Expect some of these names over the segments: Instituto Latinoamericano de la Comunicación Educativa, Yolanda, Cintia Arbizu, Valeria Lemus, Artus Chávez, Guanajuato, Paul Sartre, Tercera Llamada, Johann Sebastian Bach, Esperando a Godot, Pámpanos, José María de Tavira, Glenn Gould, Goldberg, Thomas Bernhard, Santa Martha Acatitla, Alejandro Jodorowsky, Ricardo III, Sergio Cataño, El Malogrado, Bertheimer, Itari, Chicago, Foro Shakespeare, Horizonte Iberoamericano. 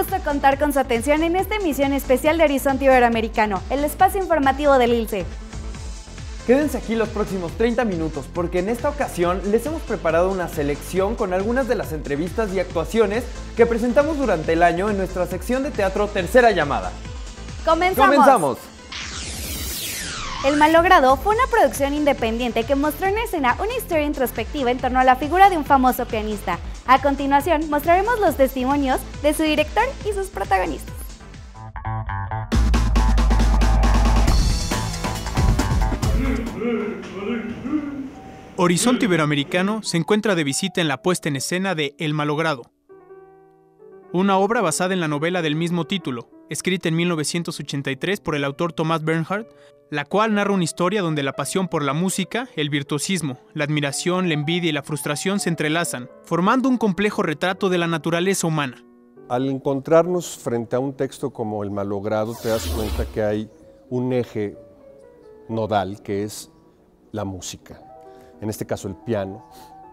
gusto contar con su atención en esta emisión especial de Horizonte Iberoamericano, el espacio informativo del ILCE. Quédense aquí los próximos 30 minutos porque en esta ocasión les hemos preparado una selección con algunas de las entrevistas y actuaciones que presentamos durante el año en nuestra sección de teatro Tercera Llamada. ¡Comenzamos! ¡Comenzamos! El Malogrado fue una producción independiente que mostró en escena una historia introspectiva en torno a la figura de un famoso pianista. A continuación, mostraremos los testimonios de su director y sus protagonistas. Horizonte Iberoamericano se encuentra de visita en la puesta en escena de El Malogrado, una obra basada en la novela del mismo título, escrita en 1983 por el autor Thomas Bernhard, la cual narra una historia donde la pasión por la música, el virtuosismo, la admiración, la envidia y la frustración se entrelazan, formando un complejo retrato de la naturaleza humana. Al encontrarnos frente a un texto como El Malogrado, te das cuenta que hay un eje nodal que es la música. En este caso el piano,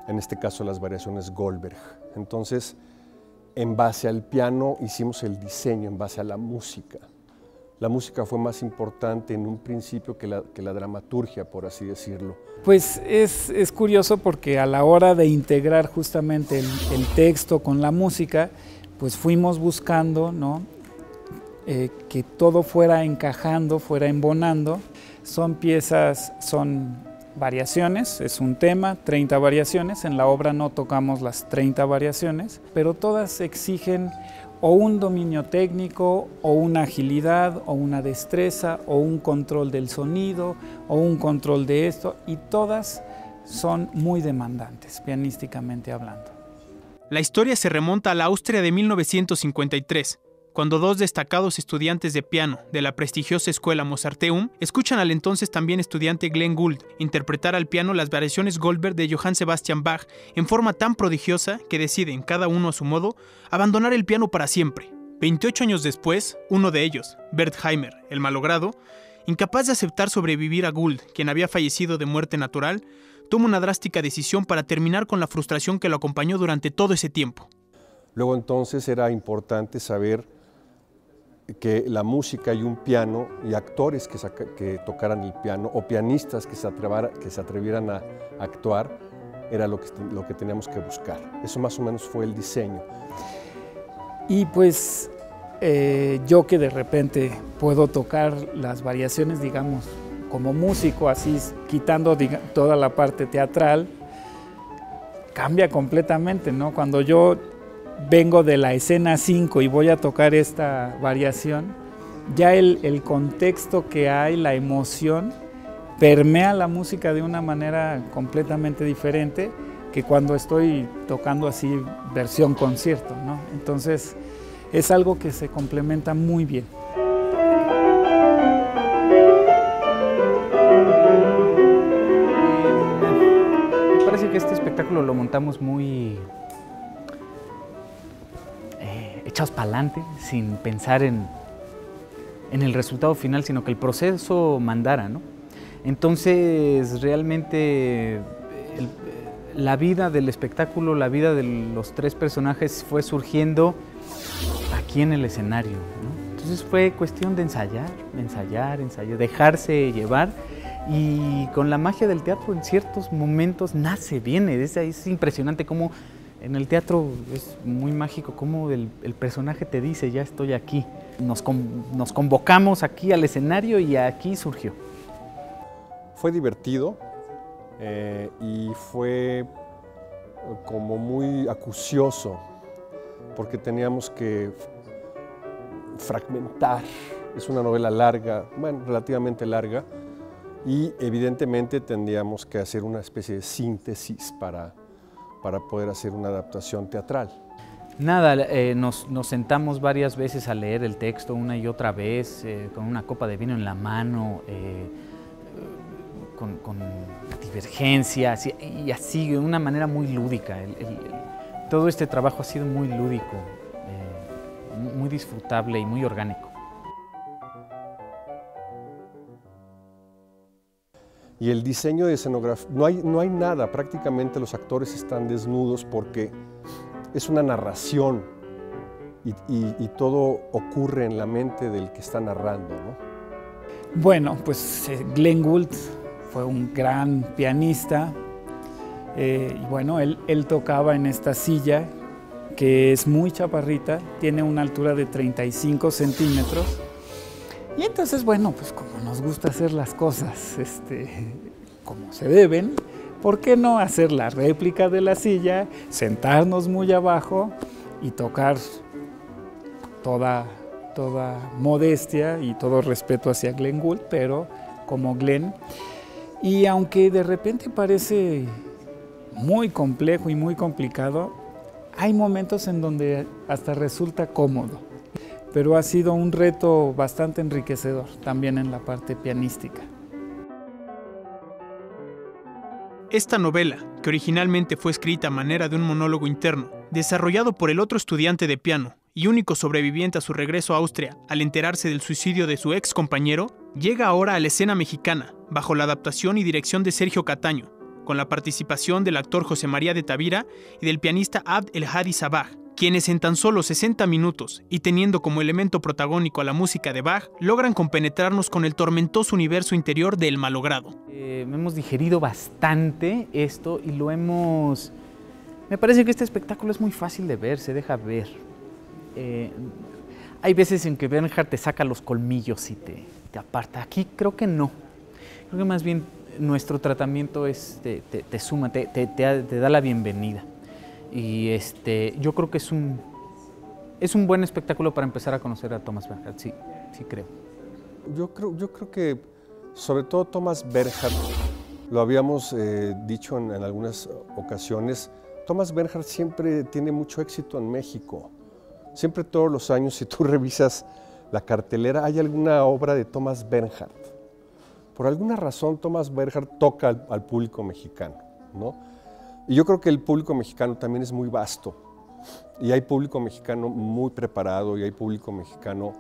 en este caso las variaciones Goldberg. Entonces, en base al piano hicimos el diseño, en base a la música. La música fue más importante en un principio que la dramaturgia, por así decirlo. Pues es curioso porque a la hora de integrar justamente el texto con la música, pues fuimos buscando, ¿no?, que todo fuera encajando, fuera embonando. Son piezas, son variaciones, es un tema, 30 variaciones. En la obra no tocamos las 30 variaciones, pero todas exigen o un dominio técnico, o una agilidad, o una destreza, o un control del sonido, o un control de esto, y todas son muy demandantes, pianísticamente hablando. La historia se remonta a la Austria de 1953, cuando dos destacados estudiantes de piano de la prestigiosa escuela Mozarteum escuchan al entonces también estudiante Glenn Gould interpretar al piano las variaciones Goldberg de Johann Sebastian Bach en forma tan prodigiosa que deciden, cada uno a su modo, abandonar el piano para siempre. 28 años después, uno de ellos, Bertheimer, el malogrado, incapaz de aceptar sobrevivir a Gould, quien había fallecido de muerte natural, toma una drástica decisión para terminar con la frustración que lo acompañó durante todo ese tiempo. Luego entonces era importante saber que la música y un piano y actores que tocaran el piano o pianistas que se atrevieran a actuar era lo que teníamos que buscar. Eso más o menos fue el diseño. Y pues yo que de repente puedo tocar las variaciones, digamos, como músico, así quitando toda la parte teatral, cambia completamente, ¿no? Cuando yo vengo de la escena 5 y voy a tocar esta variación, ya el contexto que hay, la emoción, permea la música de una manera completamente diferente que cuando estoy tocando así versión concierto, ¿no? Entonces, es algo que se complementa muy bien. Me parece que este espectáculo lo montamos muy echados para adelante, sin pensar en el resultado final, sino que el proceso mandara, ¿no? Entonces, realmente, la vida del espectáculo, la vida de los tres personajes fue surgiendo aquí en el escenario, ¿no? Entonces fue cuestión de ensayar, dejarse llevar, y con la magia del teatro en ciertos momentos nace, viene. Es impresionante cómo en el teatro es muy mágico cómo el personaje te dice, ya estoy aquí. Nos convocamos aquí al escenario y aquí surgió. Fue divertido y fue como muy acucioso porque teníamos que fragmentar. Es una novela larga, bueno, relativamente larga, y evidentemente tendríamos que hacer una especie de síntesis para poder hacer una adaptación teatral. Nada, nos sentamos varias veces a leer el texto una y otra vez, con una copa de vino en la mano, con divergencias, y así, de una manera muy lúdica. Todo este trabajo ha sido muy lúdico, muy disfrutable y muy orgánico. Y el diseño de escenografía, no hay nada, prácticamente los actores están desnudos porque es una narración y todo ocurre en la mente del que está narrando, ¿no? Bueno, pues Glenn Gould fue un gran pianista. Y bueno, él tocaba en esta silla, que es muy chaparrita, tiene una altura de 35 centímetros. Y entonces, bueno, pues como nos gusta hacer las cosas como se deben, ¿por qué no hacer la réplica de la silla, sentarnos muy abajo y tocar toda modestia y todo respeto hacia Glenn Gould, pero como Glenn? Y aunque de repente parece muy complejo y muy complicado, hay momentos en donde hasta resulta cómodo, pero ha sido un reto bastante enriquecedor también en la parte pianística. Esta novela, que originalmente fue escrita a manera de un monólogo interno, desarrollado por el otro estudiante de piano y único sobreviviente a su regreso a Austria al enterarse del suicidio de su ex compañero, llega ahora a la escena mexicana, bajo la adaptación y dirección de Sergio Cataño, con la participación del actor José María de Tavira y del pianista Abd el Hadi Sabah, quienes en tan solo 60 minutos y teniendo como elemento protagónico a la música de Bach, logran compenetrarnos con el tormentoso universo interior de El Malogrado. Hemos digerido bastante esto y lo hemos... Me parece que este espectáculo es muy fácil de ver, se deja ver. Hay veces en que Bernhard te saca los colmillos y te aparta. Aquí creo que no. Creo que más bien nuestro tratamiento es, te suma, te da la bienvenida. Y yo creo que es un buen espectáculo para empezar a conocer a Thomas Bernhard, sí creo. Yo creo que sobre todo Thomas Bernhard, lo habíamos dicho en algunas ocasiones, Thomas Bernhard siempre tiene mucho éxito en México. Siempre todos los años, si tú revisas la cartelera, hay alguna obra de Thomas Bernhard. Por alguna razón Thomas Bernhard toca al público mexicano, ¿no? Y yo creo que el público mexicano también es muy vasto y hay público mexicano muy preparado y hay público mexicano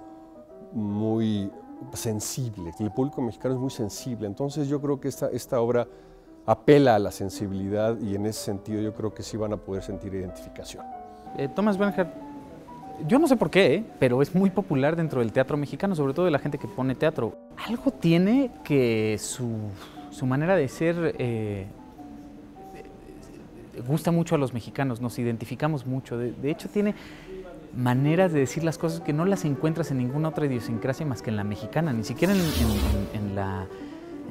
muy sensible. El público mexicano es muy sensible, entonces yo creo que esta obra apela a la sensibilidad y en ese sentido yo creo que sí van a poder sentir identificación. Thomas Bernhard, yo no sé por qué, pero es muy popular dentro del teatro mexicano, sobre todo de la gente que pone teatro. Algo tiene que su manera de ser... gusta mucho a los mexicanos, nos identificamos mucho. De hecho, tiene maneras de decir las cosas que no las encuentras en ninguna otra idiosincrasia más que en la mexicana, ni siquiera en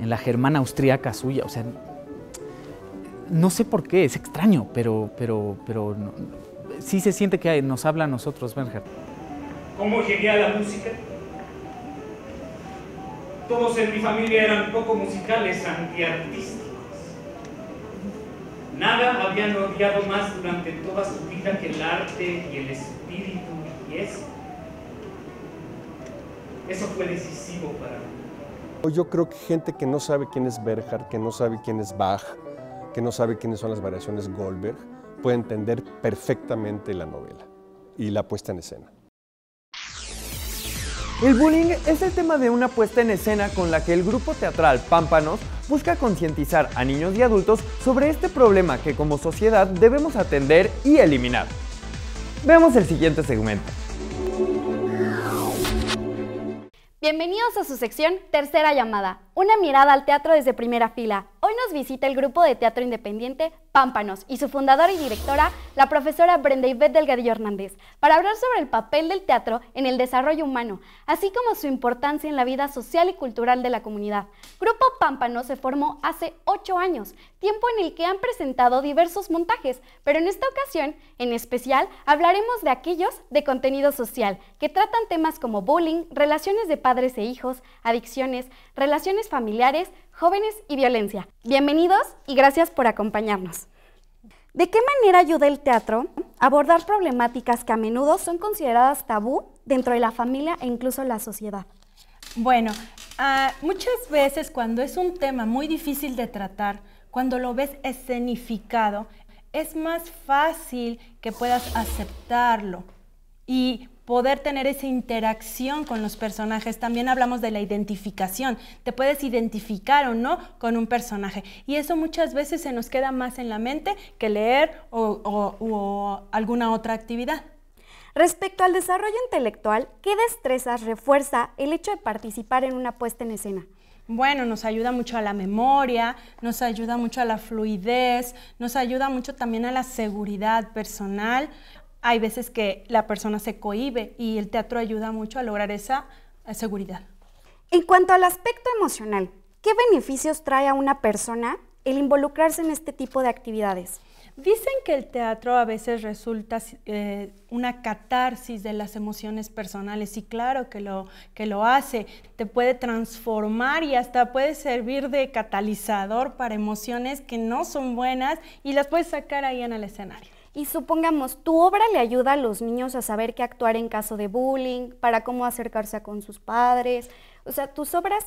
la germana austríaca suya. O sea, no sé por qué, es extraño, pero no, sí se siente que nos habla a nosotros, Bernhard. ¿Cómo llegué a la música? Todos en mi familia eran poco musicales, antiartistas. Nada habían odiado más durante toda su vida que el arte y el espíritu, y eso fue decisivo para mí. Yo creo que gente que no sabe quién es Bernhard, que no sabe quién es Bach, que no sabe quiénes son las variaciones Goldberg, puede entender perfectamente la novela y la puesta en escena. El bullying es el tema de una puesta en escena con la que el grupo teatral Pámpanos busca concientizar a niños y adultos sobre este problema que como sociedad debemos atender y eliminar. Veamos el siguiente segmento. Bienvenidos a su sección Tercera Llamada, una mirada al teatro desde primera fila. Hoy nos visita el grupo de teatro independiente Pámpanos y su fundadora y directora, la profesora Brenda Ibet Delgadillo Hernández, para hablar sobre el papel del teatro en el desarrollo humano, así como su importancia en la vida social y cultural de la comunidad. Grupo Pámpanos se formó hace 8 años, tiempo en el que han presentado diversos montajes, pero en esta ocasión, en especial, hablaremos de aquellos de contenido social, que tratan temas como bullying, relaciones de padres e hijos, adicciones, relaciones familiares, jóvenes y violencia. Bienvenidos y gracias por acompañarnos. ¿De qué manera ayuda el teatro a abordar problemáticas que a menudo son consideradas tabú dentro de la familia e incluso la sociedad? Bueno, muchas veces cuando es un tema muy difícil de tratar, cuando lo ves escenificado, es más fácil que puedas aceptarlo y poder tener esa interacción con los personajes. También hablamos de la identificación. Te puedes identificar o no con un personaje. Y eso muchas veces se nos queda más en la mente que leer o alguna otra actividad. Respecto al desarrollo intelectual, ¿qué destrezas refuerza el hecho de participar en una puesta en escena? Bueno, nos ayuda mucho a la memoria, nos ayuda mucho a la fluidez, nos ayuda mucho también a la seguridad personal. Hay veces que la persona se cohíbe y el teatro ayuda mucho a lograr esa seguridad. En cuanto al aspecto emocional, ¿qué beneficios trae a una persona el involucrarse en este tipo de actividades? Dicen que el teatro a veces resulta una catarsis de las emociones personales y claro que lo hace. Te puede transformar y hasta puede servir de catalizador para emociones que no son buenas y las puedes sacar ahí en el escenario. Y supongamos, tu obra le ayuda a los niños a saber qué actuar en caso de bullying, para cómo acercarse con sus padres. O sea, tus obras,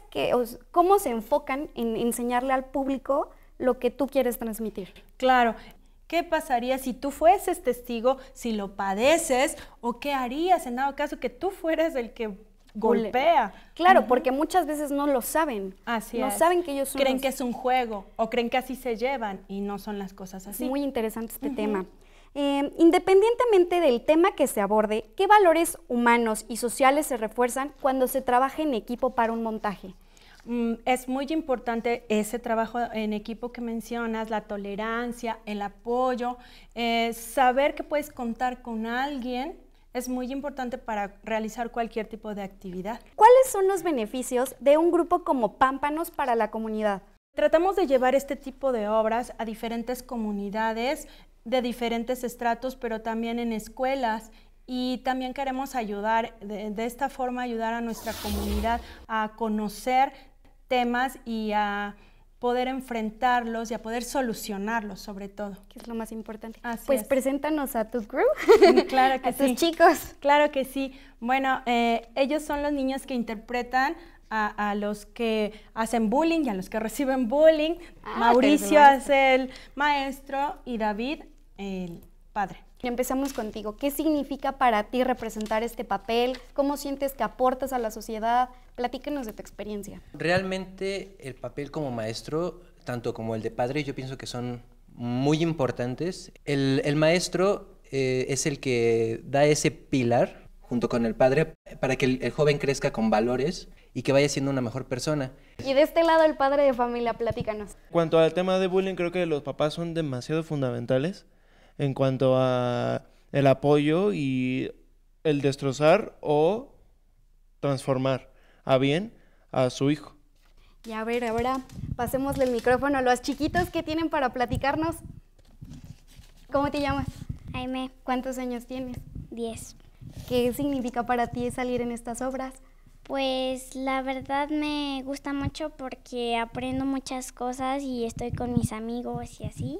¿cómo se enfocan en enseñarle al público lo que tú quieres transmitir? Claro. ¿Qué pasaría si tú fueses testigo, si lo padeces, o qué harías en dado caso que tú fueras el que golpea? Claro, porque muchas veces no lo saben. Así es. No saben que ellos son... Creen que es un juego, o creen que así se llevan, y no son las cosas así. Muy interesante este tema. Independientemente del tema que se aborde, ¿qué valores humanos y sociales se refuerzan cuando se trabaja en equipo para un montaje? Es muy importante ese trabajo en equipo que mencionas, la tolerancia, el apoyo, saber que puedes contar con alguien es muy importante para realizar cualquier tipo de actividad. ¿Cuáles son los beneficios de un grupo como Pámpanos para la comunidad? Tratamos de llevar este tipo de obras a diferentes comunidades de diferentes estratos, pero también en escuelas. Y también queremos ayudar, de esta forma ayudar a nuestra comunidad a conocer temas y a poder enfrentarlos y a poder solucionarlos sobre todo. Que es lo más importante. Así pues es. Preséntanos a tu crew, claro que a tus chicos. Claro que sí. Bueno, ellos son los niños que interpretan a los que hacen bullying y a los que reciben bullying. Mauricio hace el maestro y David el padre. Y empezamos contigo. ¿Qué significa para ti representar este papel? ¿Cómo sientes que aportas a la sociedad? Platícanos de tu experiencia. Realmente el papel como maestro, tanto como el de padre, yo pienso que son muy importantes. El maestro es el que da ese pilar junto con el padre para que el joven crezca con valores y que vaya siendo una mejor persona. Y de este lado el padre de familia, platícanos. Cuanto al tema de bullying, creo que los papás son demasiado fundamentales en cuanto a el apoyo y el destrozar o transformar a bien a su hijo. Y a ver, ahora pasémosle el micrófono a los chiquitos que tienen para platicarnos. ¿Cómo te llamas? Jaime. ¿Cuántos años tienes? 10. ¿Qué significa para ti salir en estas obras? Pues la verdad me gusta mucho porque aprendo muchas cosas y estoy con mis amigos y así.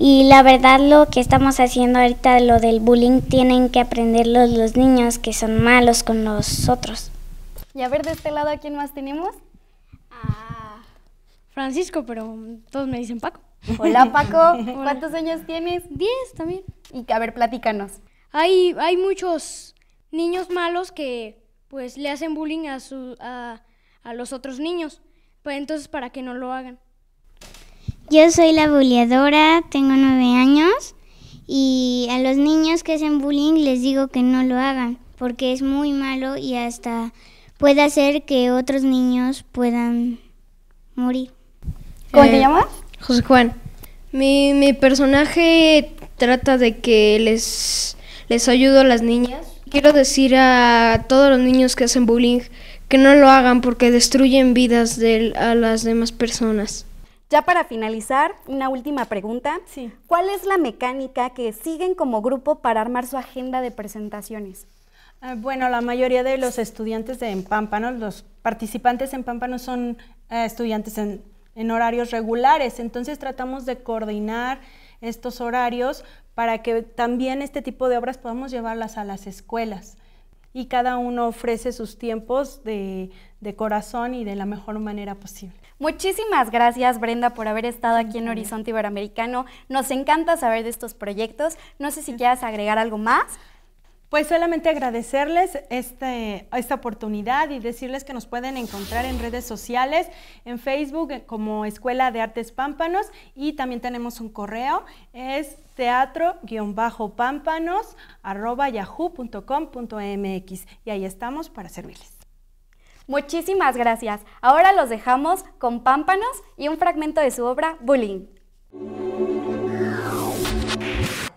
Y la verdad lo que estamos haciendo ahorita, lo del bullying, tienen que aprenderlo los niños que son malos con los otros. Y a ver, de este lado, ¿a quién más tenemos? Ah, Francisco, pero todos me dicen Paco. Hola, Paco. ¿Cuántos años tienes? 10 también. Y a ver, platícanos. Hay muchos niños malos que pues le hacen bullying a los otros niños, pues entonces para que no lo hagan. Yo soy la buleadora, tengo 9 años y a los niños que hacen bullying les digo que no lo hagan porque es muy malo y hasta puede hacer que otros niños puedan morir. ¿Cómo te llamas? José Juan. Mi personaje trata de que les ayudo a las niñas. Quiero decir a todos los niños que hacen bullying que no lo hagan porque destruyen vidas a las demás personas. Ya para finalizar, una última pregunta. Sí. ¿Cuál es la mecánica que siguen como grupo para armar su agenda de presentaciones? Bueno, la mayoría de los estudiantes de Pámpanos, los participantes en Pámpanos son estudiantes en horarios regulares, entonces tratamos de coordinar estos horarios para que también este tipo de obras podamos llevarlas a las escuelas. Y cada uno ofrece sus tiempos de corazón y de la mejor manera posible. Muchísimas gracias, Brenda, por haber estado aquí en Horizonte Iberoamericano. Nos encanta saber de estos proyectos. No sé si quieras agregar algo más. Pues solamente agradecerles esta oportunidad y decirles que nos pueden encontrar en redes sociales, en Facebook como Escuela de Artes Pámpanos, y también tenemos un correo, es teatro-pámpanos@yahoo.com.mx, y ahí estamos para servirles. Muchísimas gracias. Ahora los dejamos con Pámpanos y un fragmento de su obra Bullying.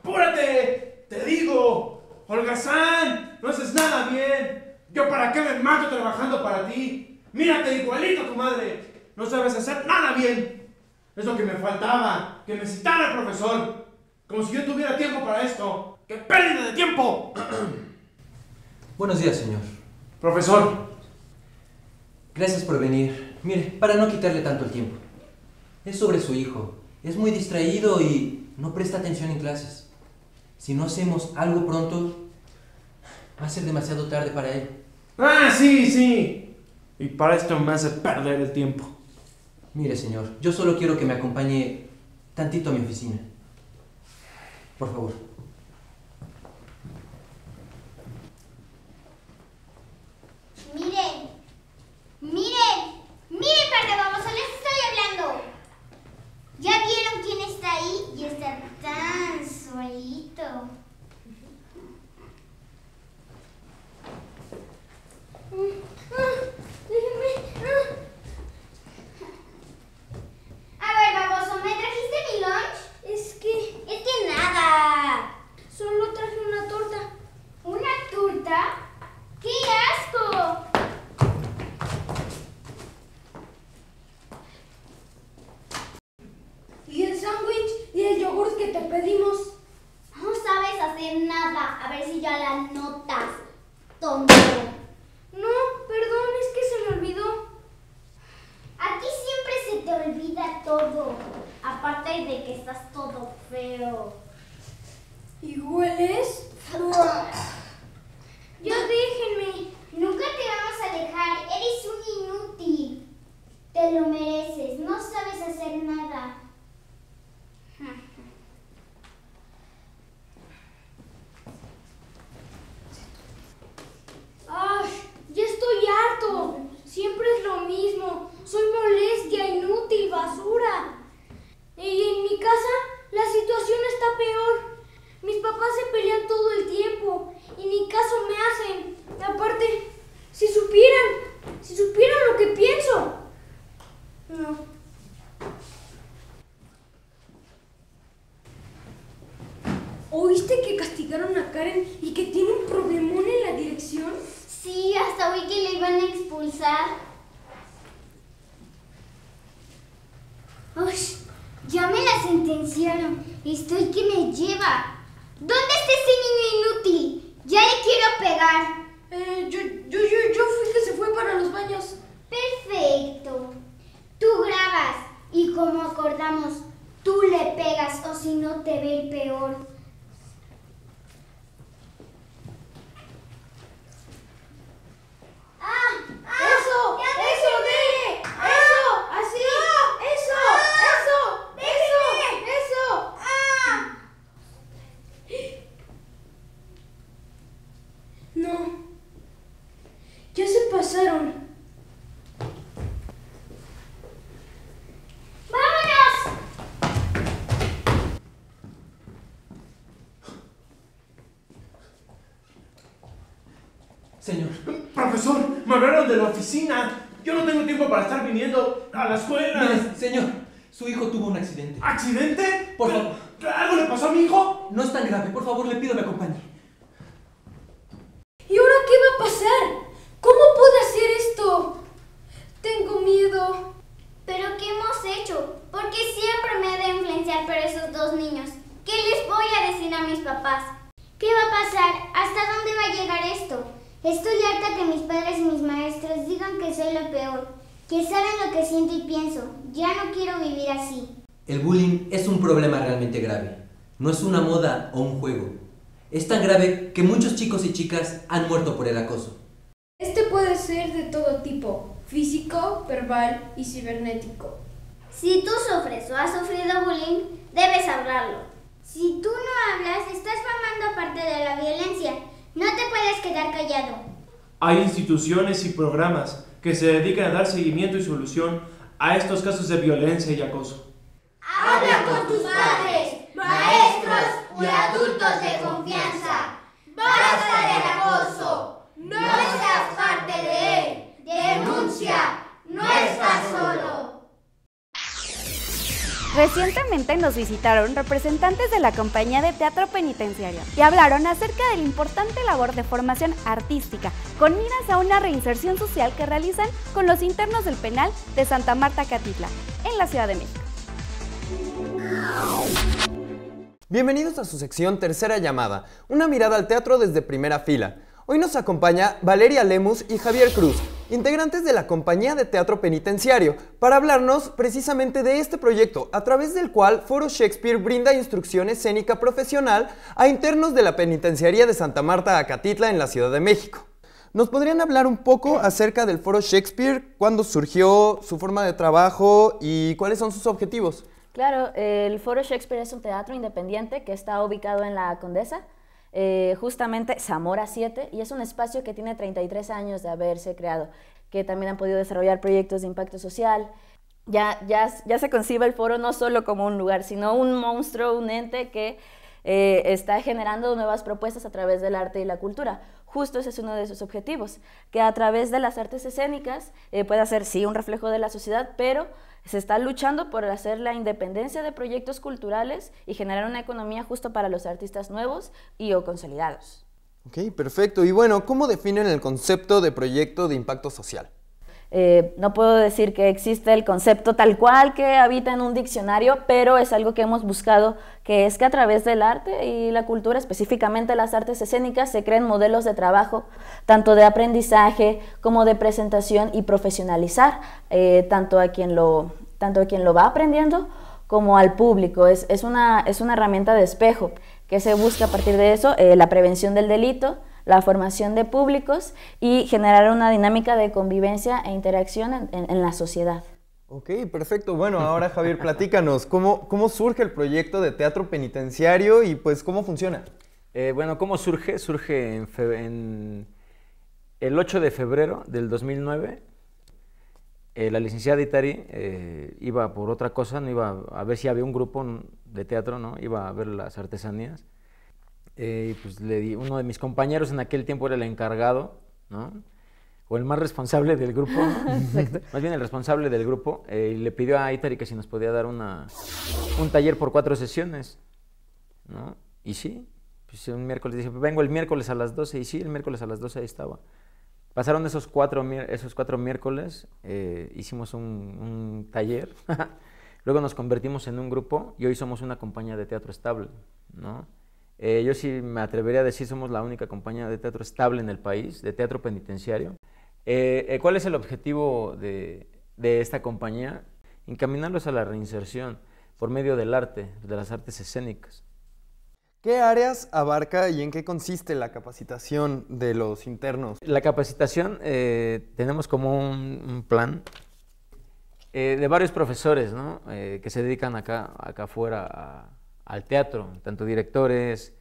¡Apúrate! ¡Te digo! ¡Holgazán! ¡No haces nada bien! ¿Yo para qué me mato trabajando para ti? ¡Mírate igualito a tu madre! ¡No sabes hacer nada bien! Es lo que me faltaba, que me citara el profesor. Como si yo tuviera tiempo para esto. ¡Qué pérdida de tiempo! Buenos días, señor. Profesor. Gracias por venir. Mire, para no quitarle tanto el tiempo. Es sobre su hijo. Es muy distraído y no presta atención en clases. Si no hacemos algo pronto, va a ser demasiado tarde para él. ¡Ah, sí, sí! Y para esto me hace perder el tiempo. Mire, señor, yo solo quiero que me acompañe tantito a mi oficina. Por favor. ¡Miren! ¡Miren! ¡Miren para vamos! ¡Les estoy hablando! ¿Ya vieron quién está ahí? Y está tan solito. A ver, baboso, ¿me trajiste mi lunch? Es que nada. Solo traje una torta. ¿Una torta? ¡Qué asco! Te pedimos. No sabes hacer nada. A ver si ya la notas, tonto. No, perdón, es que se me olvidó. A ti siempre se te olvida todo. Aparte de que estás todo feo. ¿Y hueles? Yo déjenme. Nunca te vamos a dejar. Eres un inútil. Te lo mereces. No sabes hacer nada. ¡Ay! ¡Ya estoy harto! Siempre es lo mismo. Soy molestia, inútil, basura. Y en mi casa la situación está peor. Mis papás se pelean todo el tiempo y ni caso me hacen. Y aparte, si supieran lo que pienso. No. ¿Oíste que castigaron a Karen y que tiene un problemón en la dirección? Sí, hasta oí que le iban a expulsar. ¡Ay! Ya me la sentenciaron. Estoy que me lleva. ¿Dónde está ese niño inútil? Ya le quiero pegar. Yo fui que se fue para los baños. Perfecto. Tú grabas y como acordamos, tú le pegas o si no te ve el peor. De la oficina. Yo no tengo tiempo para estar viniendo a la escuela. Mire, señor, su hijo tuvo un accidente. ¿Accidente? Por favor. ¿Algo le pasó a mi hijo? No es tan grave. Por favor, le pido que me acompañe. ¿Y ahora qué va a pasar? ¿Cómo pude hacer esto? Tengo miedo. ¿Pero qué hemos hecho? Porque siempre me he de influenciar por esos dos niños. ¿Qué les voy a decir a mis papás? ¿Qué va a pasar? ¿Hasta dónde va a llegar esto? Estoy harta que mis padres y mis maestros digan que soy lo peor, que saben lo que siento y pienso. Ya no quiero vivir así. El bullying es un problema realmente grave. No es una moda o un juego. Es tan grave que muchos chicos y chicas han muerto por el acoso. Este puede ser de todo tipo, físico, verbal y cibernético. Si tú sufres o has sufrido bullying, debes hablarlo. Si tú no hablas, estás formando parte de la violencia. No te puedes quedar callado. Hay instituciones y programas que se dedican a dar seguimiento y solución a estos casos de violencia y acoso. Habla con tus padres, maestros y adultos de confianza. ¡Basta del acoso! ¡No seas parte de él! ¡Denuncia! ¡No estás solo! Recientemente nos visitaron representantes de la Compañía de Teatro Penitenciario y hablaron acerca de la importante labor de formación artística con miras a una reinserción social que realizan con los internos del penal de Santa Martha Acatitla, en la Ciudad de México. Bienvenidos a su sección Tercera Llamada, una mirada al teatro desde primera fila. Hoy nos acompaña Valeria Lemus y Javier Cruz, integrantes de la Compañía de Teatro Penitenciario, para hablarnos precisamente de este proyecto, a través del cual Foro Shakespeare brinda instrucción escénica profesional a internos de la Penitenciaría de Santa Martha Acatitla en la Ciudad de México. ¿Nos podrían hablar un poco acerca del Foro Shakespeare, cuándo surgió, su forma de trabajo y cuáles son sus objetivos? Claro, el Foro Shakespeare es un teatro independiente que está ubicado en La Condesa, justamente Zamora 7, y es un espacio que tiene 33 años de haberse creado, que también han podido desarrollar proyectos de impacto social. Ya se concibe el foro no solo como un lugar, sino un monstruo, un ente que está generando nuevas propuestas a través del arte y la cultura. Justo ese es uno de sus objetivos, que a través de las artes escénicas pueda ser, sí, un reflejo de la sociedad, pero se está luchando por hacer la independencia de proyectos culturales y generar una economía justo para los artistas nuevos y o consolidados. Ok, perfecto. Y bueno, ¿cómo definen el concepto de proyecto de impacto social? No puedo decir que existe el concepto tal cual que habita en un diccionario, pero es algo que hemos buscado, que es que a través del arte y la cultura, específicamente las artes escénicas, se creen modelos de trabajo, tanto de aprendizaje como de presentación, y profesionalizar tanto a quien lo va aprendiendo como al público. Es una herramienta de espejo que se busca a partir de eso, la prevención del delito, la formación de públicos y generar una dinámica de convivencia e interacción en la sociedad. Ok, perfecto. Bueno, ahora Javier, platícanos, ¿cómo surge el proyecto de teatro penitenciario y pues cómo funciona? Bueno, ¿cómo surge? Surge en el 8 de febrero del 2009. La licenciada Itari iba por otra cosa, no iba a ver si había un grupo de teatro, ¿no? Iba a ver las artesanías. Pues uno de mis compañeros en aquel tiempo era el encargado, ¿no? O el más responsable del grupo, ¿no? Exacto. Más bien el responsable del grupo, y le pidió a Itari que si nos podía dar un taller por 4 sesiones, ¿no? Y sí, pues un miércoles, dije, vengo el miércoles a las 12, y sí, el miércoles a las 12 ahí estaba. Pasaron esos cuatro miércoles, hicimos un taller, luego nos convertimos en un grupo y hoy somos una compañía de teatro estable, ¿no? Yo sí me atrevería a decir, somos la única compañía de teatro estable en el país, de teatro penitenciario. ¿Cuál es el objetivo de esta compañía? Encaminarlos a la reinserción por medio del arte, de las artes escénicas. ¿Qué áreas abarca y en qué consiste la capacitación de los internos? La capacitación, tenemos como un plan de varios profesores, ¿no? Que se dedican acá afuera al teatro, tanto directores,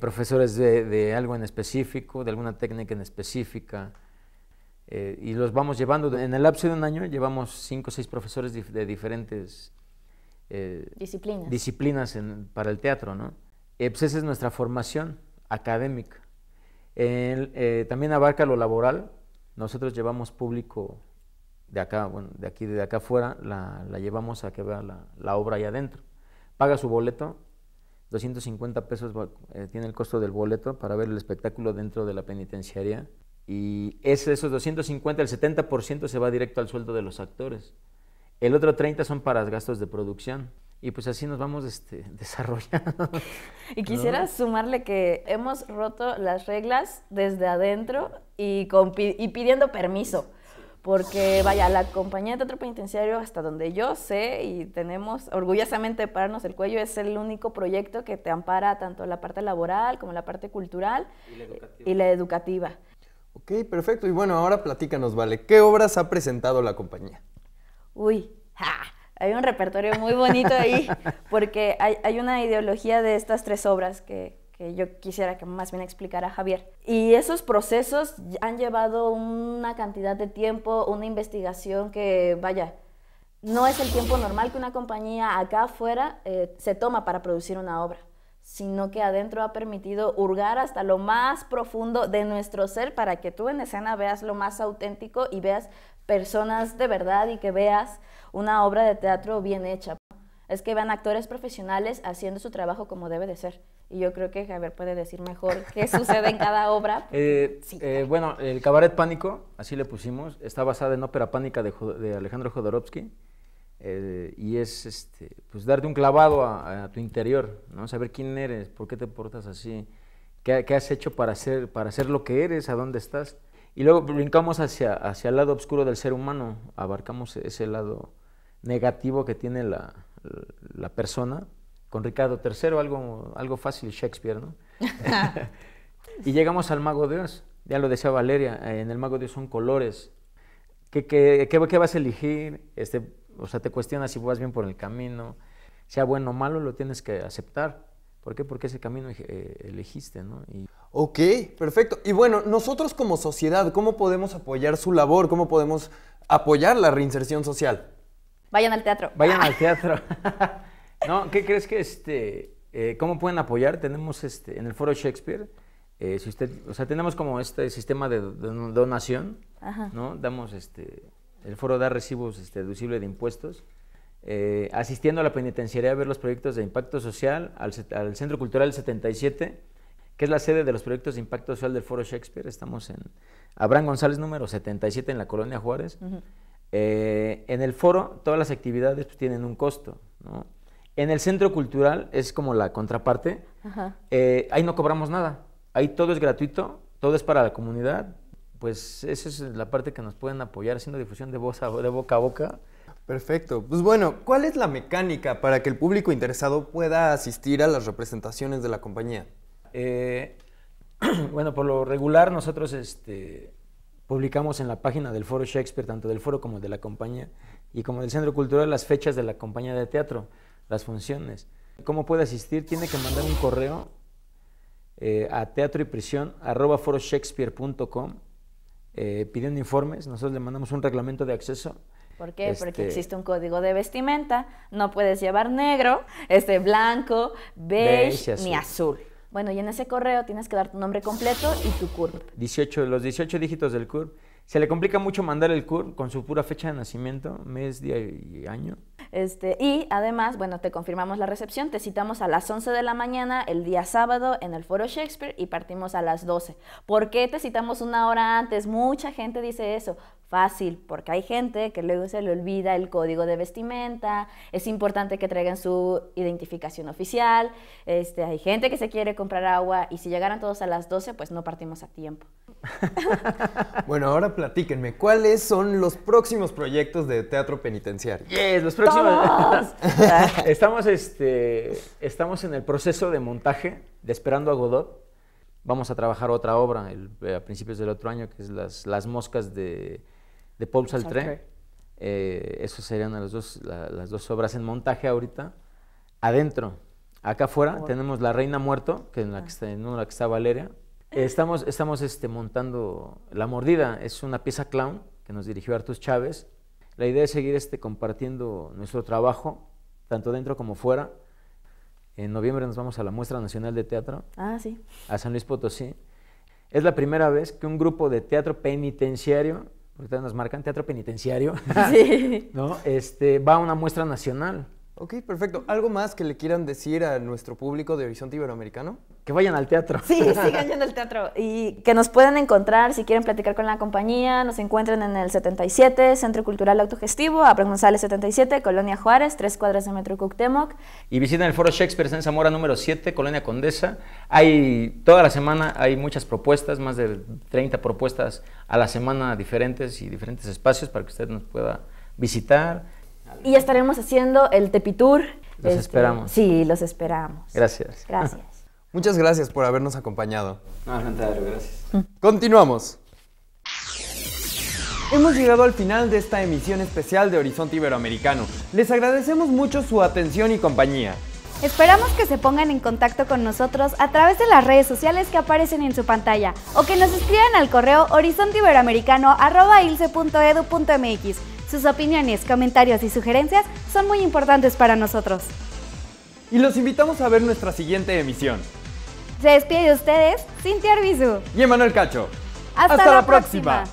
profesores de algo en específico, de alguna técnica en específica, y los vamos llevando. En el lapso de un año llevamos 5 o 6 profesores de diferentes disciplinas para el teatro, ¿no? Pues esa es nuestra formación académica. También abarca lo laboral. Nosotros llevamos público de acá afuera, la llevamos a que vea la obra allá adentro. Paga su boleto, 250 pesos tiene el costo del boleto para ver el espectáculo dentro de la penitenciaría, y esos 250, el 70% se va directo al sueldo de los actores. El otro 30% son para gastos de producción. Y pues así nos vamos desarrollando. Y quisiera, ¿no?, sumarle que hemos roto las reglas desde adentro y pidiendo permiso. Porque, vaya, la compañía de teatro penitenciario, hasta donde yo sé, y tenemos orgullosamente pararnos el cuello, es el único proyecto que te ampara tanto la parte laboral como la parte cultural y la educativa. Ok, perfecto. Y bueno, ahora platícanos, Vale, ¿qué obras ha presentado la compañía? Uy, hay un repertorio muy bonito ahí, porque hay una ideología de estas 3 obras que que yo quisiera que más bien explicara Javier. Y esos procesos han llevado una cantidad de tiempo, una investigación que, vaya, no es el tiempo normal que una compañía acá afuera se toma para producir una obra, sino que adentro ha permitido hurgar hasta lo más profundo de nuestro ser para que tú en escena veas lo más auténtico y veas personas de verdad y que veas una obra de teatro bien hecha. Es que vean actores profesionales haciendo su trabajo como debe de ser. Y yo creo que Javier puede decir mejor qué sucede en cada obra. Sí. Bueno, el Cabaret Pánico, así le pusimos, está basada en ópera pánica de Alejandro Jodorowsky. Y es pues darte un clavado a tu interior, ¿no? Saber quién eres, por qué te portas así, qué has hecho para ser lo que eres, a dónde estás. Y luego brincamos hacia el lado oscuro del ser humano, abarcamos ese lado negativo que tiene la persona, con Ricardo III, algo fácil Shakespeare, ¿no? Y llegamos al Mago de Oz, ya lo decía Valeria, en el Mago de Oz son colores. ¿Qué vas a elegir? O sea, te cuestionas si vas bien por el camino, sea bueno o malo, lo tienes que aceptar. ¿Por qué? Porque ese camino elegiste, ¿no? Ok, perfecto. Y bueno, nosotros como sociedad, ¿cómo podemos apoyar su labor? ¿Cómo podemos apoyar la reinserción social? Vayan al teatro. Vayan al teatro. No, ¿qué crees que cómo pueden apoyar? Tenemos en el Foro Shakespeare, si usted, o sea, tenemos como este sistema de donación, ajá, ¿no? Damos el foro da recibos deducibles de impuestos, asistiendo a la penitenciaría a ver los proyectos de impacto social, al Centro Cultural 77, que es la sede de los proyectos de impacto social del Foro Shakespeare. Estamos en Abraham González número 77 en la Colonia Juárez. Uh-huh. En el foro todas las actividades pues tienen un costo, ¿no? En el Centro Cultural es como la contraparte, uh-huh, ahí no cobramos nada, ahí todo es gratuito, todo es para la comunidad. Pues esa es la parte que nos pueden apoyar, haciendo difusión de boca a boca. Perfecto. Pues bueno, ¿cuál es la mecánica para que el público interesado pueda asistir a las representaciones de la compañía? Bueno, por lo regular nosotros publicamos en la página del Foro Shakespeare, tanto del foro como de la compañía, y como del Centro Cultural, las fechas de la compañía de teatro, las funciones. ¿Cómo puede asistir? Tiene que mandar un correo a teatroyprision@foroshakespeare.com. Pidiendo informes, nosotros le mandamos un reglamento de acceso. ¿Por qué? Porque existe un código de vestimenta, no puedes llevar negro, blanco, beige ni azul. Bueno, y en ese correo tienes que dar tu nombre completo y tu CURP. Los 18 dígitos del CURP. Se le complica mucho mandar el CURP con su pura fecha de nacimiento, mes, día y año. Y además, bueno, te confirmamos la recepción, te citamos a las 11 de la mañana el día sábado en el Foro Shakespeare y partimos a las 12. ¿Por qué te citamos una hora antes? Mucha gente dice eso. Fácil, porque hay gente que luego se le olvida el código de vestimenta, es importante que traigan su identificación oficial, hay gente que se quiere comprar agua y si llegaran todos a las 12, pues no partimos a tiempo. Bueno, ahora platíquenme, ¿cuáles son los próximos proyectos de teatro penitenciario? Yes, los próximos. Estamos en el proceso de montaje de Esperando a Godot. Vamos a trabajar otra obra a principios del otro año, que es Las Moscas de Paul Sartre. Esas serían las dos obras en montaje ahorita. Adentro, acá afuera, tenemos La Reina Muerto, que en la que está Valeria. Estamos montando La Mordida, es una pieza clown que nos dirigió Artus Chávez. La idea es seguir compartiendo nuestro trabajo, tanto dentro como fuera. En noviembre nos vamos a la Muestra Nacional de Teatro, sí, a San Luis Potosí. Es la primera vez que un grupo de teatro penitenciario, ahorita nos marcan teatro penitenciario, sí, ¿no? Va a una muestra nacional. Ok, perfecto. ¿Algo más que le quieran decir a nuestro público de Horizonte Iberoamericano? Que vayan al teatro. Sí, sigan yendo al teatro. Y que nos puedan encontrar, si quieren platicar con la compañía, nos encuentran en el 77, Centro Cultural Autogestivo, Abraham González 77, Colonia Juárez, 3 cuadras de Metro Cuauhtémoc. Y visiten el Foro Shakespeare en Zamora número 7, Colonia Condesa. Toda la semana hay muchas propuestas, más de 30 propuestas a la semana diferentes y diferentes espacios para que usted nos pueda visitar. Y estaremos haciendo el Tepitour. Los esperamos. Sí, los esperamos. Gracias. Gracias. Muchas gracias por habernos acompañado. No, encantado, gracias. Continuamos. Hemos llegado al final de esta emisión especial de Horizonte Iberoamericano. Les agradecemos mucho su atención y compañía. Esperamos que se pongan en contacto con nosotros a través de las redes sociales que aparecen en su pantalla o que nos escriban al correo horizonteiberoamericano@ilse.edu.mx. Sus opiniones, comentarios y sugerencias son muy importantes para nosotros. Y los invitamos a ver nuestra siguiente emisión. Se despide de ustedes Cintia Arbizu y Emanuel Cacho. ¡Hasta la próxima!